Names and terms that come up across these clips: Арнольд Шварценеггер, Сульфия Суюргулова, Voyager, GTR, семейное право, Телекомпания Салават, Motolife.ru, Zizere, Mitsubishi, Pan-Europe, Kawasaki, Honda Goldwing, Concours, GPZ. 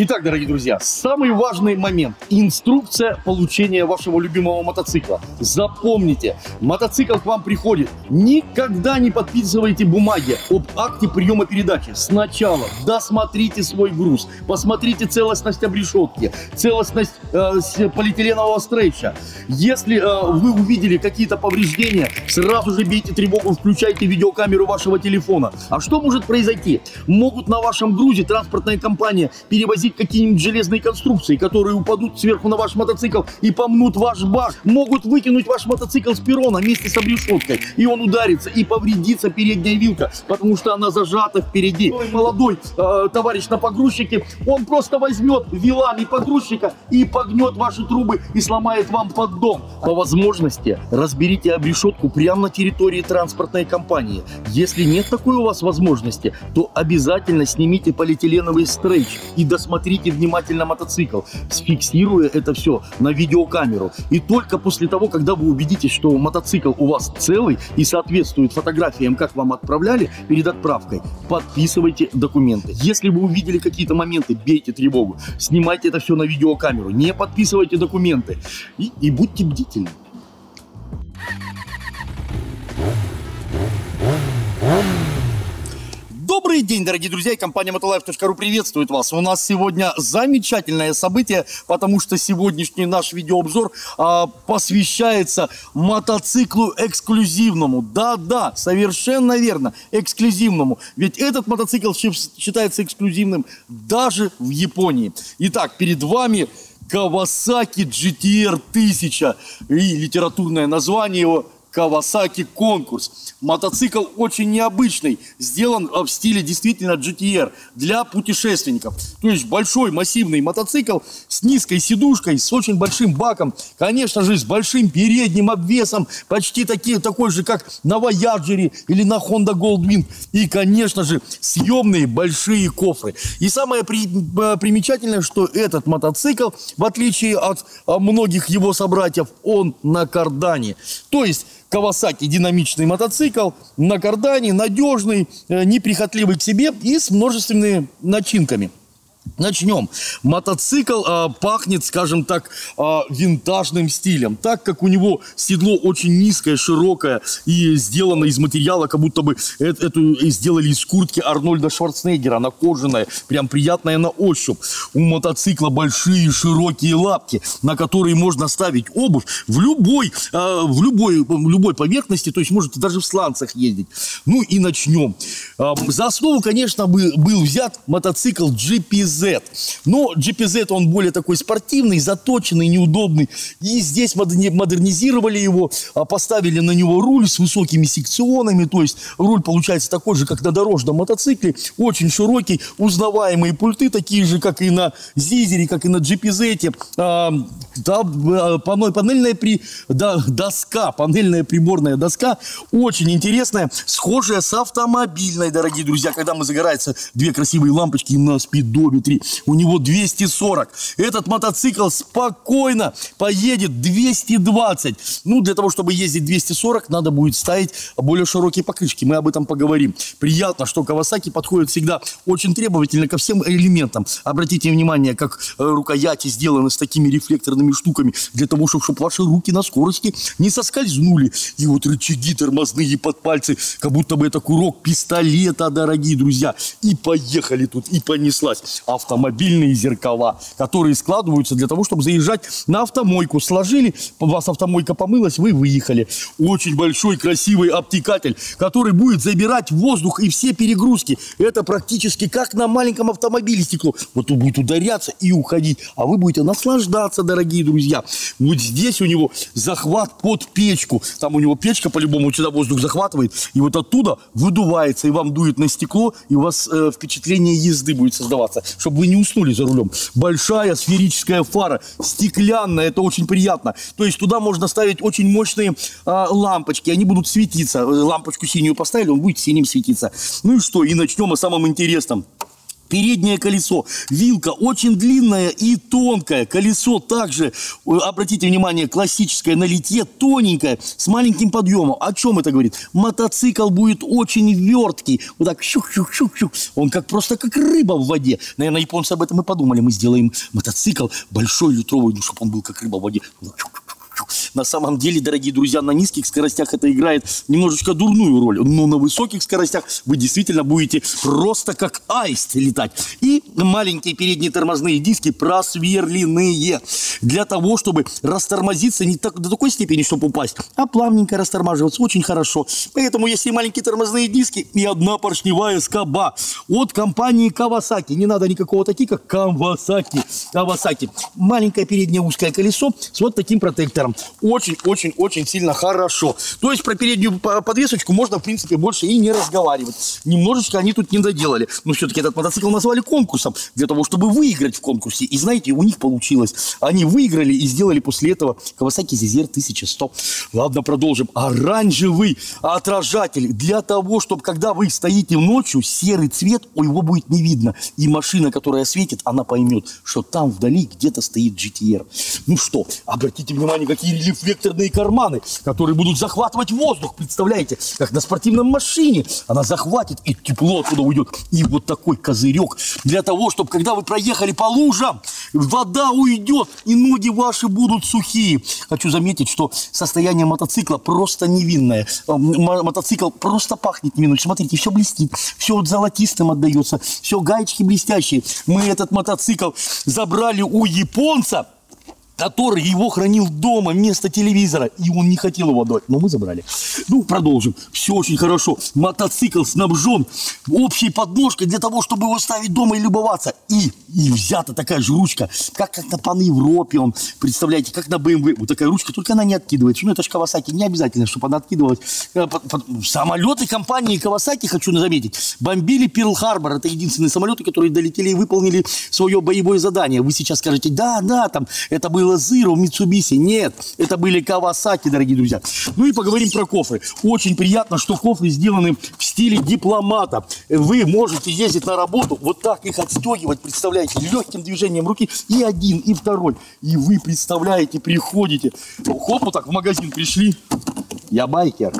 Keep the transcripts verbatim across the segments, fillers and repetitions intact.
Итак, дорогие друзья, самый важный момент – инструкция получения вашего любимого мотоцикла. Запомните, мотоцикл к вам приходит. Никогда не подписывайте бумаги об акте приема передачи. Сначала досмотрите свой груз, посмотрите целостность обрешетки, целостность э, полиэтиленового стрейча. Если э, вы увидели какие-то повреждения, сразу же бейте тревогу, включайте видеокамеру вашего телефона. А что может произойти? Могут на вашем грузе транспортная компания перевозить какие-нибудь железные конструкции, которые упадут сверху на ваш мотоцикл и помнут ваш бак. Могут выкинуть ваш мотоцикл с перрона вместе с обрешеткой, и он ударится, и повредится передняя вилка, потому что она зажата впереди. Молодой э, товарищ на погрузчике, он просто возьмет вилами погрузчика и погнет ваши трубы и сломает вам поддон. По возможности разберите обрешетку прямо на территории транспортной компании. Если нет такой у вас возможности, то обязательно снимите полиэтиленовый стрейч и досмотрите Смотрите внимательно мотоцикл, сфиксируя это все на видеокамеру. И только после того, когда вы убедитесь, что мотоцикл у вас целый и соответствует фотографиям, как вам отправляли перед отправкой, подписывайте документы. Если вы увидели какие-то моменты, бейте тревогу, снимайте это все на видеокамеру, не подписывайте документы и, и будьте бдительны. Добрый день, дорогие друзья, и компания Motolife точка ру приветствует вас. У нас сегодня замечательное событие, потому что сегодняшний наш видеообзор а, посвящается мотоциклу эксклюзивному. Да-да, совершенно верно, эксклюзивному. Ведь этот мотоцикл считается эксклюзивным даже в Японии. Итак, перед вами Kawasaki джи ти ар тысяча и литературное название его Kawasaki Конкурс. Мотоцикл очень необычный, сделан в стиле действительно джи ти ар для путешественников. То есть большой массивный мотоцикл с низкой сидушкой, с очень большим баком, конечно же, с большим передним обвесом, почти такие, такой же, как на Voyager или на Honda Goldwing. И, конечно же, съемные большие кофры. И самое при, примечательное, что этот мотоцикл, в отличие от многих его собратьев, он на кардане. То есть Kawasaki динамичный мотоцикл, на кардане, надежный, неприхотливый к себе и с множественными начинками. Начнем. Мотоцикл а, пахнет, скажем так, а, винтажным стилем, так как у него седло очень низкое, широкое и сделано из материала, как будто бы это, это сделали из куртки Арнольда Шварценеггера. Она кожаная, прям приятная на ощупь. У мотоцикла большие широкие лапки, на которые можно ставить обувь в любой, а, в любой, в любой поверхности, то есть можете даже в сланцах ездить. Ну и начнем. А, за основу, конечно, был, был взят мотоцикл джи пи зет. Но джи пи зет он более такой спортивный, заточенный, неудобный. И здесь модернизировали его, поставили на него руль с высокими секционами. То есть руль получается такой же, как на дорожном мотоцикле. Очень широкий, узнаваемые пульты, такие же, как и на Zizere, как и на джи пи зет. А, да, панельная при... да, доска, панельная приборная доска. Очень интересная, схожая с автомобильной, дорогие друзья. Когда мы загораются две красивые лампочки на спидометре. У него двести сорок. Этот мотоцикл спокойно поедет двести двадцать. Ну, для того, чтобы ездить двести сорок, надо будет ставить более широкие покрышки. Мы об этом поговорим. Приятно, что Kawasaki подходит всегда очень требовательно ко всем элементам. Обратите внимание, как рукояти сделаны с такими рефлекторными штуками, для того, чтобы ваши руки на скорости не соскользнули. И вот рычаги тормозные под пальцы, как будто бы это курок пистолета, дорогие друзья. И поехали тут, и понеслась. Автомобильные зеркала, которые складываются для того, чтобы заезжать на автомойку. Сложили, у вас автомойка помылась, вы выехали. Очень большой красивый обтекатель, который будет забирать воздух и все перегрузки. Это практически как на маленьком автомобиле стекло. Вот он будет ударяться и уходить, а вы будете наслаждаться, дорогие друзья. Вот здесь у него захват под печку. Там у него печка, по-любому, сюда воздух захватывает. И вот оттуда выдувается, и вам дует на стекло, и у вас э, впечатление езды будет создаваться, чтобы вы не уснули за рулем. Большая сферическая фара, стеклянная, это очень приятно. То есть туда можно ставить очень мощные э, лампочки, они будут светиться. Лампочку синюю поставили, он будет синим светиться. Ну и что, и начнем о самом интересном. Переднее колесо, вилка очень длинная и тонкая. Колесо также, обратите внимание, классическое на литье, тоненькое, с маленьким подъемом. О чем это говорит? Мотоцикл будет очень верткий. Вот так, щук-щук-щук-щук. Он как просто как рыба в воде. Наверное, японцы об этом и подумали. Мы сделаем мотоцикл большой, литровый, ну, чтобы он был как рыба в воде. На самом деле, дорогие друзья, на низких скоростях это играет немножечко дурную роль. Но на высоких скоростях вы действительно будете просто как аист летать. И маленькие передние тормозные диски просверленные. Для того, чтобы растормозиться не так, до такой степени, чтобы упасть, а плавненько растормаживаться очень хорошо. Поэтому есть и маленькие тормозные диски, и одна поршневая скоба от компании Kawasaki. Не надо никакого таких, как Kawasaki. Kawasaki. Маленькое переднее узкое колесо с вот таким протектором. Очень-очень-очень сильно хорошо. То есть про переднюю подвесочку можно, в принципе, больше и не разговаривать. Немножечко они тут не доделали. Но все-таки этот мотоцикл назвали конкурсом для того, чтобы выиграть в конкурсе. И знаете, у них получилось. Они выиграли и сделали после этого Kawasaki Zizere тысяча сто. Ладно, продолжим. Оранжевый отражатель для того, чтобы когда вы стоите ночью, серый цвет, его будет не видно. И машина, которая светит, она поймет, что там вдали где-то стоит джи ти ар. Ну что, обратите внимание, какие рефлекторные карманы, которые будут захватывать воздух. Представляете, как на спортивном машине она захватит, и тепло оттуда уйдет. И вот такой козырек для того, чтобы когда вы проехали по лужам, вода уйдет, и ноги ваши будут сухие. Хочу заметить, что состояние мотоцикла просто невинное. Мотоцикл просто пахнет минут. Смотрите, все блестит, все вот золотистым отдается, все гаечки блестящие. Мы этот мотоцикл забрали у японца, который его хранил дома вместо телевизора, и он не хотел его отдать, но мы забрали. Ну, продолжим. Все очень хорошо. Мотоцикл снабжен общей подножкой для того, чтобы его ставить дома и любоваться. И, и взята такая же ручка, как, как на Пан-Европе он, представляете, как на бэ эм вэ. Вот такая ручка, только она не откидывается. Ну, это же Kawasaki, не обязательно, чтобы она откидывалась. Самолеты компании Kawasaki, хочу заметить, бомбили Pearl Harbor. Это единственные самолеты, которые долетели и выполнили свое боевое задание. Вы сейчас скажете, да, да, там, это было Zero, Mitsubishi. Нет, это были Kawasaki, дорогие друзья. Ну и поговорим про кофры. Очень приятно, что кофры сделаны в стиле дипломата. Вы можете ездить на работу, вот так их отстегивать, представляете, легким движением руки, и один, и второй. И вы, представляете, приходите, хоп, вот так в магазин пришли, я байкер,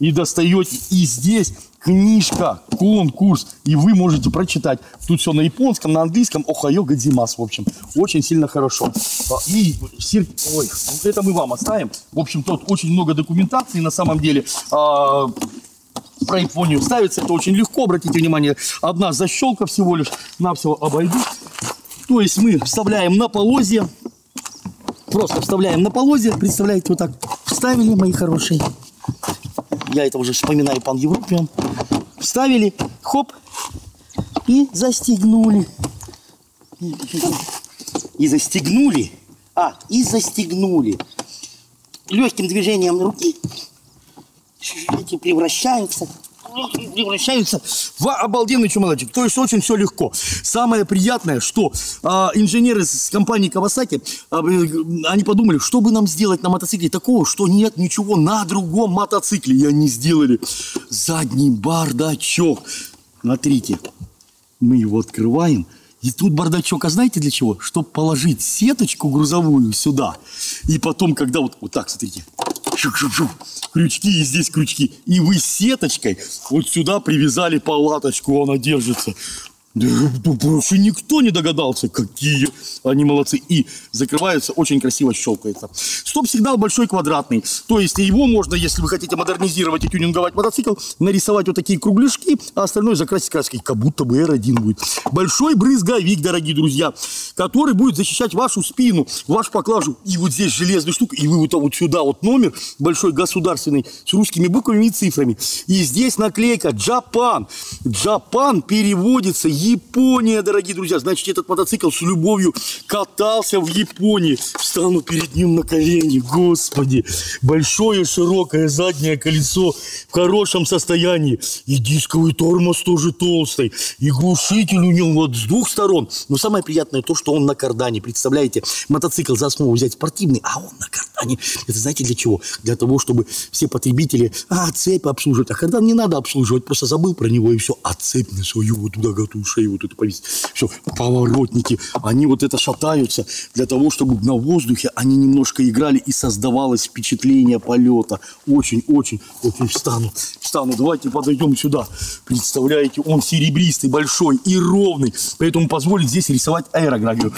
и достаете, и здесь книжка, конкурс, и вы можете прочитать. Тут все на японском, на английском, охайо гадзимас, в общем. Очень сильно хорошо. И, ой, это мы вам оставим. В общем, тут очень много документации, на самом деле, про Японию ставится. Это очень легко, обратите внимание. Одна защелка всего лишь, навсего обойдусь. То есть мы вставляем на полозье, просто вставляем на полозье, представляете, вот так вставили, мои хорошие. Я это уже вспоминаю Пан-Европе. Вставили, хоп, и застегнули. И застегнули. А, и застегнули. Легким движением руки эти превращаются. превращаются в обалденный чемоданчик. То есть очень все легко. Самое приятное, что э, инженеры с компании Kawasaki, э, они подумали, что бы нам сделать на мотоцикле такого, что нет ничего на другом мотоцикле. И они сделали задний бардачок. Смотрите, мы его открываем. И тут бардачок, а знаете для чего? Чтобы положить сеточку грузовую сюда. И потом, когда вот, вот так, смотрите, шук-шук-шук, крючки, и здесь крючки. И вы сеточкой вот сюда привязали палаточку, она держится. Да, больше никто не догадался, какие они молодцы. И закрываются, очень красиво щелкается. Стоп-сигнал большой квадратный. То есть его можно, если вы хотите модернизировать и тюнинговать мотоцикл, нарисовать вот такие кругляшки, а остальное закрасить краской, как будто бы эр один будет. Большой брызговик, дорогие друзья, который будет защищать вашу спину, ваш поклажу. И вот здесь железная штука, и вы вот, вот сюда вот номер большой государственный с русскими буквами и цифрами. И здесь наклейка Japan. Japan переводится Япония, дорогие друзья. Значит, этот мотоцикл с любовью катался в Японии. Встану перед ним на колени. Господи. Большое, широкое заднее колесо в хорошем состоянии. И дисковый тормоз тоже толстый. И глушитель у него вот с двух сторон. Но самое приятное то, что он на кардане. Представляете, мотоцикл за основу взять спортивный, а он на кардане. Это знаете для чего? Для того, чтобы все потребители, а, цепь обслуживать. А кардан не надо обслуживать. Просто забыл про него и все. А цепь на свою вот туда готовишь. шею вот эту повесить. Все, поворотники, они вот это шатаются для того, чтобы на воздухе они немножко играли и создавалось впечатление полета. Очень-очень. Вот я встану, встану. Давайте подойдем сюда. Представляете, он серебристый, большой и ровный, поэтому позволит здесь рисовать аэрографию.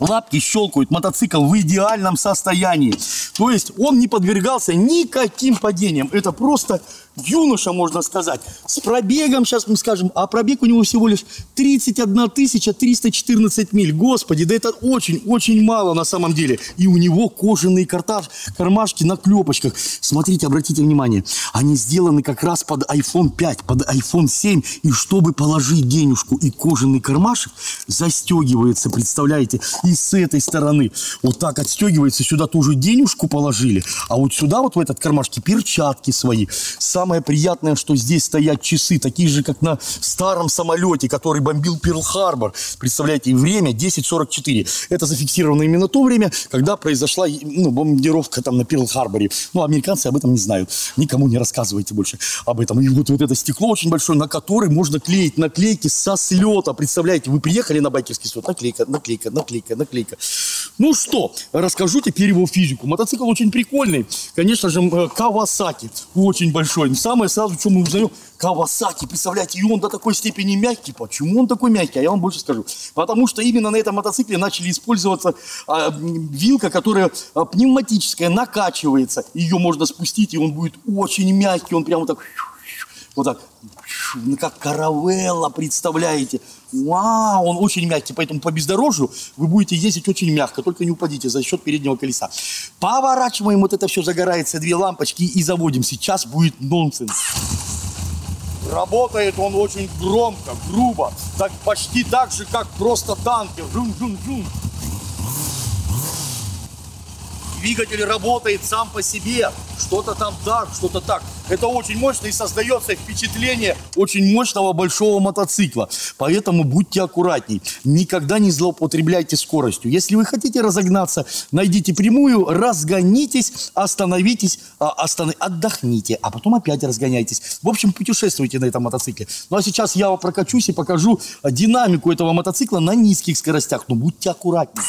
Лапки щелкают, мотоцикл в идеальном состоянии. То есть он не подвергался никаким падениям. Это просто юноша, можно сказать. С пробегом, сейчас мы скажем, а пробег у него всего лишь тридцать одна тысяча триста четырнадцать миль. Господи, да это очень-очень мало на самом деле. И у него кожаные кармашки на клепочках. Смотрите, обратите внимание, они сделаны как раз под айфон пять, под айфон семь. И чтобы положить денежку и кожаный кармашек, застегивается, представляете, и с этой стороны вот так отстегивается, сюда тоже денежку положили, а вот сюда вот в этот кармашке перчатки свои. Самое приятное, что здесь стоят часы, такие же, как на старом самолете, который бомбил Pearl Harbor. Представляете, и время десять сорок четыре. Это зафиксировано именно то время, когда произошла, ну, бомбардировка там на Pearl Harbor. Ну, американцы об этом не знают. Никому не рассказывайте больше об этом. И вот, вот это стекло очень большое, на которое можно клеить наклейки со слета. Представляете, вы приехали на байкерский слет, наклейка, наклейка, наклейка, наклейка. Ну что, расскажу теперь его физику. Мотоцикл очень прикольный. Конечно же, Kawasaki. Очень большой. Самое сразу, что мы узнаем, Kawasaki. Представляете, и он до такой степени мягкий. Почему он такой мягкий? А я вам больше скажу. Потому что именно на этом мотоцикле начали использоваться а, вилка, которая а, пневматическая, накачивается. Ее можно спустить, и он будет очень мягкий. Он прямо так... Вот так, как каравелла, представляете? Вау, он очень мягкий, поэтому по бездорожью вы будете ездить очень мягко, только не упадите за счет переднего колеса. Поворачиваем, вот это все загорается, две лампочки и заводим. Сейчас будет нонсенс. Работает он очень громко, грубо, так, почти так же, как просто танкер. Жун-жун-жун. Двигатель работает сам по себе, что-то там так, что-то так. Это очень мощно и создается впечатление очень мощного большого мотоцикла. Поэтому будьте аккуратней, никогда не злоупотребляйте скоростью. Если вы хотите разогнаться, найдите прямую, разгонитесь, остановитесь, останов... отдохните, а потом опять разгоняйтесь. В общем, путешествуйте на этом мотоцикле. Ну а сейчас я прокачусь и покажу динамику этого мотоцикла на низких скоростях. Но будьте аккуратней.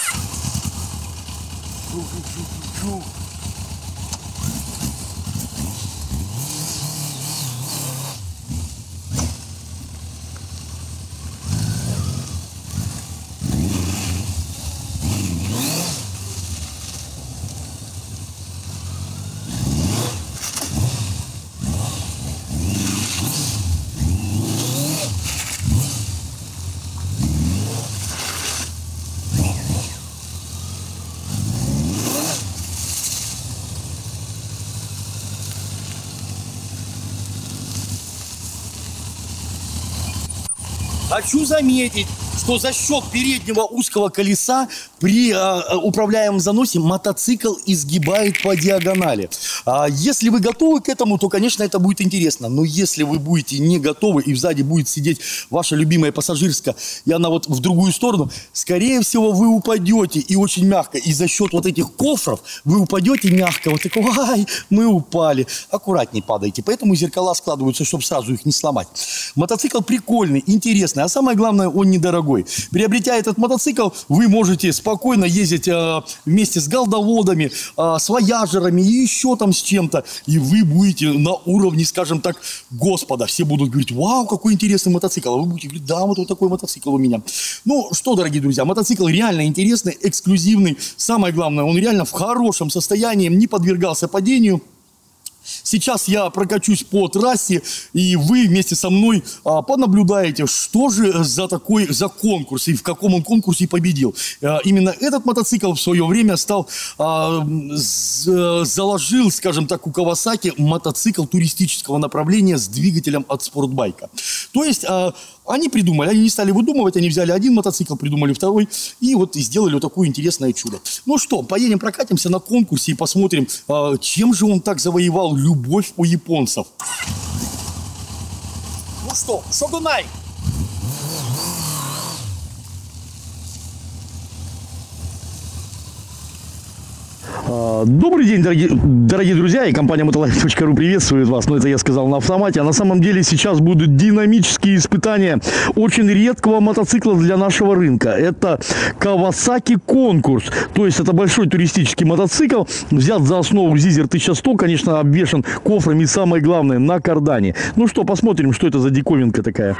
Хочу заметить, что за счет переднего узкого колеса при э, управляемом заносе мотоцикл изгибает по диагонали. А если вы готовы к этому, то, конечно, это будет интересно. Но если вы будете не готовы и сзади будет сидеть ваша любимая пассажирская, и она вот в другую сторону, скорее всего, вы упадете и очень мягко. И за счет вот этих кофров вы упадете мягко. Вот такой, ай, мы упали. Аккуратнее падайте. Поэтому зеркала складываются, чтобы сразу их не сломать. Мотоцикл прикольный, интересный. А самое главное, он недорогой. Приобретя этот мотоцикл, вы можете спокойно ездить э, вместе с галдоводами, э, с вояжерами и еще там с чем-то. И вы будете на уровне, скажем так, Господа. Все будут говорить, вау, какой интересный мотоцикл. А вы будете говорить, да, вот, вот такой мотоцикл у меня. Ну что, дорогие друзья, мотоцикл реально интересный, эксклюзивный. Самое главное, он реально в хорошем состоянии, не подвергался падению. Сейчас я прокачусь по трассе, и вы вместе со мной а, понаблюдаете, что же за такой, за конкурс, и в каком он конкурсе победил. А, именно этот мотоцикл в свое время стал, а, заложил, скажем так, у Кавасаки мотоцикл туристического направления с двигателем от спортбайка. То есть... А, Они придумали, они не стали выдумывать, они взяли один мотоцикл, придумали второй, и вот сделали вот такое интересное чудо. Ну что, поедем прокатимся на конкурсе и посмотрим, чем же он так завоевал любовь у японцев. Ну что, шогунай! Добрый день, дорогие, дорогие друзья, и компания Motolife точка ру приветствует вас. Но это я сказал на автомате. А на самом деле сейчас будут динамические испытания очень редкого мотоцикла для нашего рынка. Это Kawasaki Конкурс. То есть это большой туристический мотоцикл, взят за основу Зизер тысяча сто, конечно, обвешен кофрами и, самое главное, на кардане. Ну что, посмотрим, что это за диковинка такая.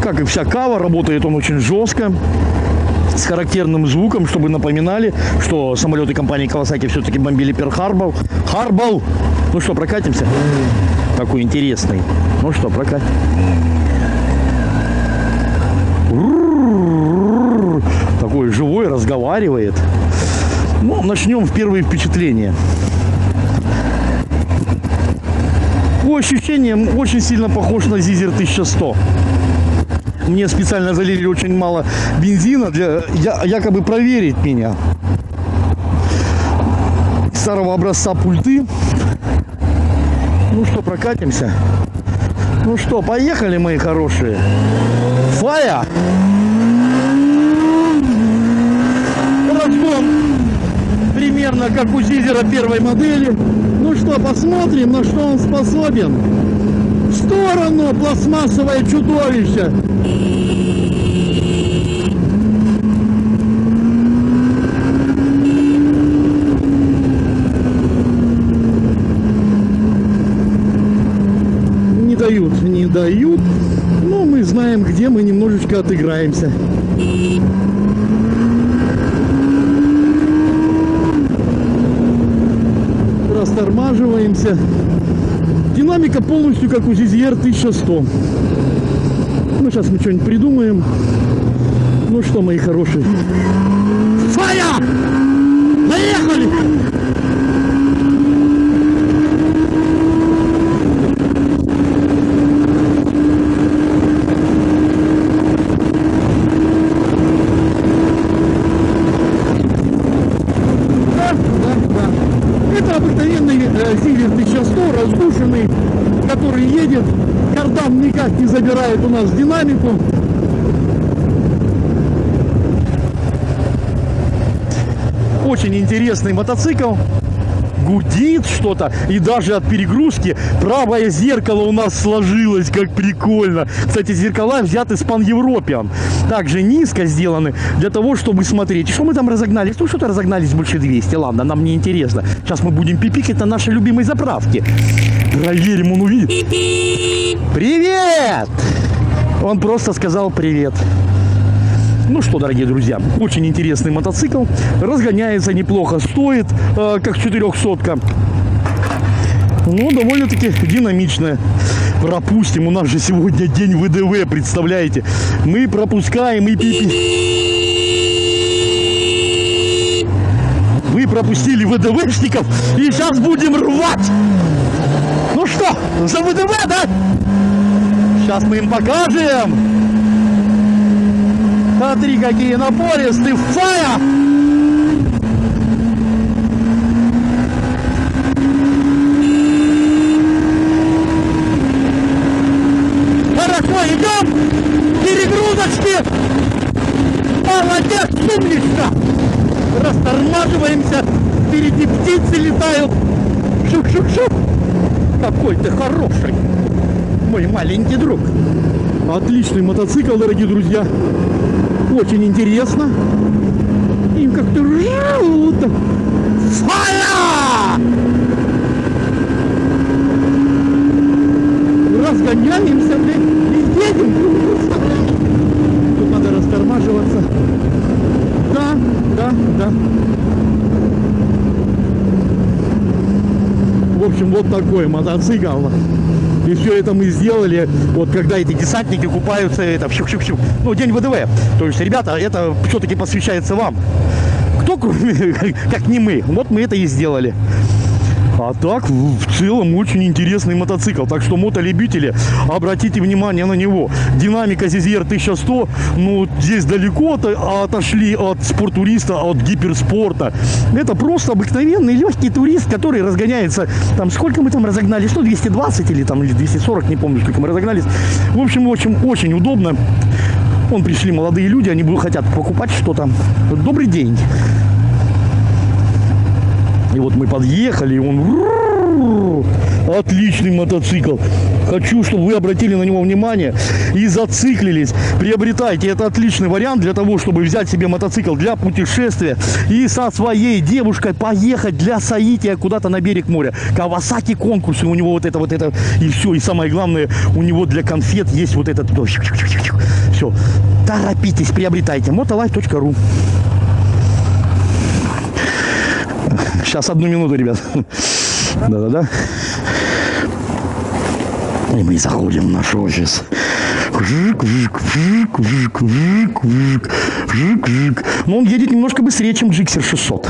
Как и вся Кава, работает он очень жестко, с характерным звуком, чтобы напоминали, что самолеты компании Kawasaki все-таки бомбили Pearl Harbor. Harbor! Ну что, прокатимся? Такой интересный. Ну что, прокат. Такой живой, разговаривает. Ну, начнем в первые впечатления. По ощущениям, очень сильно похож на Zizere тысяча сто. Мне специально залили очень мало бензина, для я, якобы проверить меня. Старого образца пульты. Ну что, прокатимся. Ну что, поехали, мои хорошие. Фая! Разгон примерно как у Зизера первой модели. Ну что, посмотрим, на что он способен. В сторону, пластмассовое чудовище! Не дают, не дают, но мы знаем, где мы немножечко отыграемся. Растормаживаемся. Динамика полностью как у Зизер тысяча сто. Ну, сейчас мы что-нибудь придумаем. Ну что, мои хорошие. Фая! Поехали! Который едет, кардан никак не забирает у нас динамику. Очень интересный мотоцикл, гудит что-то, и даже от перегрузки правое зеркало у нас сложилось, как прикольно. Кстати, зеркала взяты с Pan-Europe, также низко сделаны для того, чтобы смотреть. Что мы там разогнались? Ну, что-то разогнались больше двухсот, ладно, нам не интересно. Сейчас мы будем пипикать на нашей любимой заправке. Проверим, он увидит. Привет! Он просто сказал привет. Ну что, дорогие друзья, очень интересный мотоцикл. Разгоняется неплохо, стоит э, как четырехсотка. Но довольно-таки динамичная. Пропустим, у нас же сегодня день ВДВ, представляете? Мы пропускаем и пипи. Вы пропустили ВДВшников, и сейчас будем рвать! Ну что, за ВДВ, да? Сейчас мы им покажем. Смотри, какие напористые. Фая! Хорошо, идем. Перегрузочки. Молодец, умничка. Растормаживаемся. Впереди птицы летают. Шук-шук-шук. Какой ты хороший, мой маленький друг. Отличный мотоцикл, дорогие друзья. Очень интересно. Им как-то жутко. Фая! Разгоняемся, блин, и едем. Тут надо растормаживаться. Да, да, да. В общем, вот такой мотоцикл. И все это мы сделали, вот когда эти десантники купаются, это щук-щук-щук. Ну, день ВДВ. То есть, ребята, это все-таки посвящается вам. Кто, кроме, как не мы. Вот мы это и сделали. А так, в целом, очень интересный мотоцикл. Так что, мотолюбители, обратите внимание на него. Динамика Зизер тысяча сто, ну, здесь далеко-то отошли от спортуриста, от гиперспорта. Это просто обыкновенный легкий турист, который разгоняется, там, сколько мы там разогнались? Ну, двести двадцать или там, или двести сорок, не помню, сколько мы разогнались. В общем, в общем, очень удобно. Вон пришли молодые люди, они хотят покупать что-то. Добрый день. И вот мы подъехали, и он... Отличный мотоцикл. Хочу, чтобы вы обратили на него внимание и зациклились. Приобретайте. Это отличный вариант для того, чтобы взять себе мотоцикл для путешествия и со своей девушкой поехать для соития куда-то на берег моря. Кавасаки конкурс. И у него вот это, вот это. И все. И самое главное, у него для конфет есть вот этот. Все. Торопитесь, приобретайте. Мотолайф точка ру. Сейчас одну минуту, ребят. Да-да-да. И мы заходим в наш офис. Вжик, вжик, вжик, вжик, вжик, вжик, вжик, вжик. Но он едет немножко быстрее, чем Джиксер шестьсот.